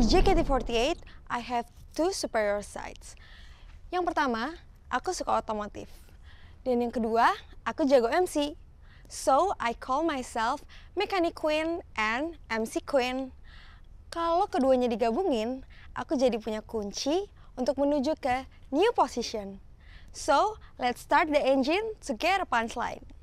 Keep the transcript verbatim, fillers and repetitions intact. Di J K T forty-eight, I have two superior sides. Yang pertama, aku suka otomotif. Dan yang kedua, aku jago M C. So, I call myself Mechanic Queen and M C Queen. Kalau keduanya digabungin, aku jadi punya kunci untuk menuju ke new position. So, let's start the engine to get a punchline.